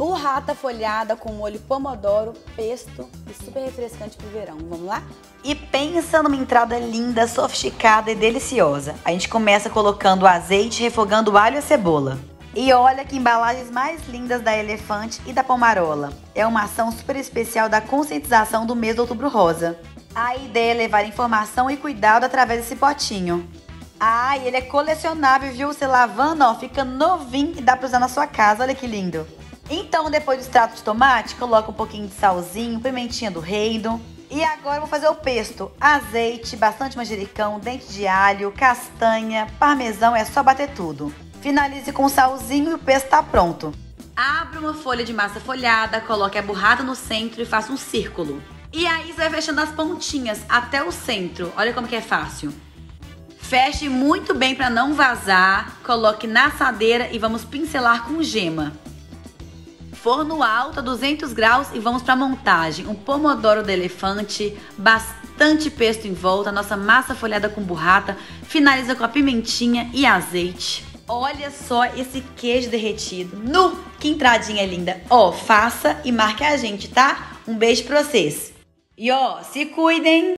burrata folhada com molho pomodoro, pesto e super refrescante pro verão. Vamos lá? E pensa numa entrada linda, sofisticada e deliciosa. A gente começa colocando o azeite, refogando o alho e a cebola. E olha que embalagens mais lindas da Elefante e da Pomarola. É uma ação super especial da conscientização do mês do Outubro Rosa. A ideia é levar informação e cuidado através desse potinho. Ah, e ele é colecionável, viu? Você lavando, ó, fica novinho e dá pra usar na sua casa. Olha que lindo! Então, depois do extrato de tomate, coloca um pouquinho de salzinho, pimentinha do reino. E agora eu vou fazer o pesto. Azeite, bastante manjericão, dente de alho, castanha, parmesão, é só bater tudo. Finalize com o salzinho e o pesto tá pronto. Abra uma folha de massa folhada, coloque a burrata no centro e faça um círculo. E aí você vai fechando as pontinhas até o centro. Olha como que é fácil. Feche muito bem para não vazar, coloque na assadeira e vamos pincelar com gema. Forno alto a 200 graus e vamos para a montagem. Um pomodoro da Elefante, bastante pesto em volta, nossa massa folhada com burrata, finaliza com a pimentinha e azeite. Olha só esse queijo derretido. Nu! Que entradinha linda! Ó, faça e marque a gente, tá? Um beijo para vocês. E ó, se cuidem!